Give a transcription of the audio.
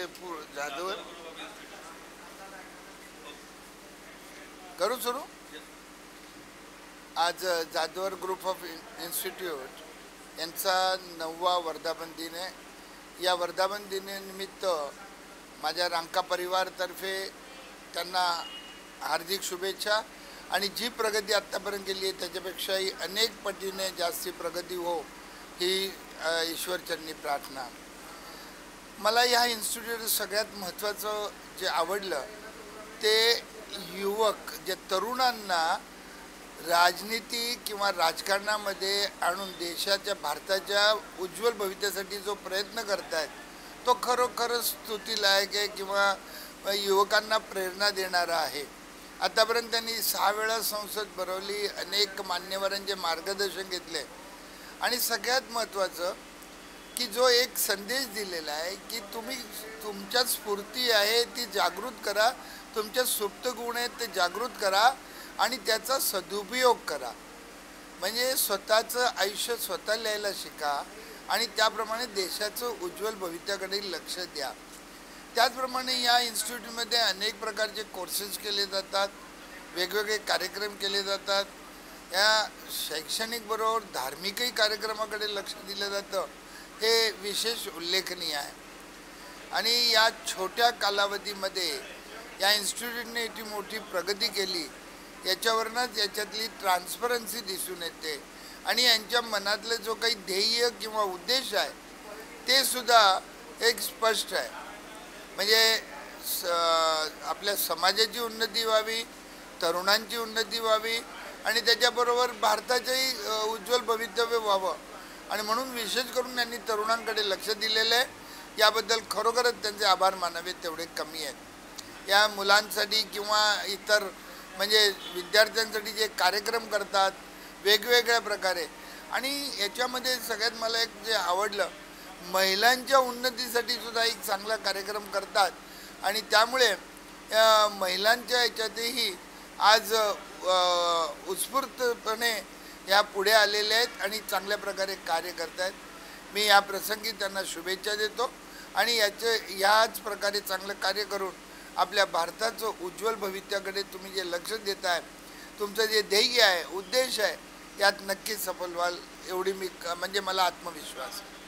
ये जादवर करूँ शुरू। आज जादवर ग्रुप ऑफ इंस्टिट्यूट यांचा 9वा वर्धापन दिन आहे। या वर्धापन दिनानिमित्त माझ्या रांका परिवारतर्फे त्यांना हार्दिक शुभेच्छा आणि जी प्रगती आतापर्यंत केली आहे त्याच्यापेक्षाही अनेक पटीने जास्ती प्रगती हो ही ईश्वरचरणी प्रार्थना। मला या इन्स्टिट्यूटचं सगळ्यात महत्त्वाचं जे आवडलं ते युवक जे तरुणांना राजनीति किंवा राजकारणामध्ये आणून देशाच्या भारताच्या उज्ज्वल भविष्यासाठी जो प्रयत्न करतात तो खरोखरच स्तुतीलायक आहे किंवा युवकांना प्रेरणा देणारा आहे। आतापर्यंत त्यांनी 6 वेळा संसद भरवली, अनेक मान्यवरांचे मार्गदर्शन घेतले आणि सगळ्यात महत्त्वाचं की जो एक संदेश दिलेला आहे की तुम्ही तुमच्यात स्फूर्ती आहे ती जागृत करा, तुमचे सुप्त गुण आहेत ते जागृत करा आणि त्याचा सदुपयोग करा। म्हणजे स्वतःचं आयुष्य स्वतः लिहायला शिका आणि त्याप्रमाणे देशाचं उज्ज्वल भविष्याकडे लक्ष द्या। त्याचप्रमाणे या इन्स्टिट्यूटमध्ये अनेक प्रकारचे कोर्सेस केले जातात, वेगवेगळे कार्यक्रम केले जातात। या शैक्षणिक बरोबर धार्मिकही कार्यक्रमाकडे लक्ष दिले जातं, हे विशेष उल्लेखनीय आहे। आणि या छोट्या कालावधीमध्ये या इन्स्टिट्यूटने इतकी मोठी प्रगती केली याच्यावरनच याच्यातली ट्रान्सपरन्सी दिसून येते आणि यांच्या मनातले जो काही ध्येय किंवा उद्देश आहे ते सुद्धा एक स्पष्ट आहे। म्हणजे आपल्या समाजाची उन्नती व्हावी, तरुणांची उन्नती व्हावी आणि त्याच्याबरोबर भारताचेही उज्ज्वल भवितव्य व्हावं आणि म्हणून विशेष करून यांनी तरुणांकडे लक्ष दिलेलं आहे। याबद्दल खरोखरच त्यांचे आभार मानावे तेवढे कमी आहेत। या मुलांसाठी किंवा इतर म्हणजे विद्यार्थ्यांसाठी जे कार्यक्रम करतात वेगवेगळ्या प्रकारे आणि याच्यामध्ये सगळ्यात मला एक जे आवडलं महिलांच्या उन्नतीसाठी सुद्धा एक चांगला कार्यक्रम करतात आणि त्यामुळे महिलांच्या याच्यातही आज उत्स्फूर्तपणे या पुढे आलेल्या आहेत आणि चांगल्या प्रकारे कार्य करत आहेत। मी या प्रसंगी त्यांना शुभेच्छा देतो आणि याच प्रकारे चांगलं कार्य करून आपल्या भारताचं उज्ज्वल भविष्याकडे तुम्ही जे लक्ष देताय, तुमचं जे ध्येय आहे, उद्देश आहे, यात नक्की सफल व्हाल एवढी म्हणजे मला आत्मविश्वास आहे।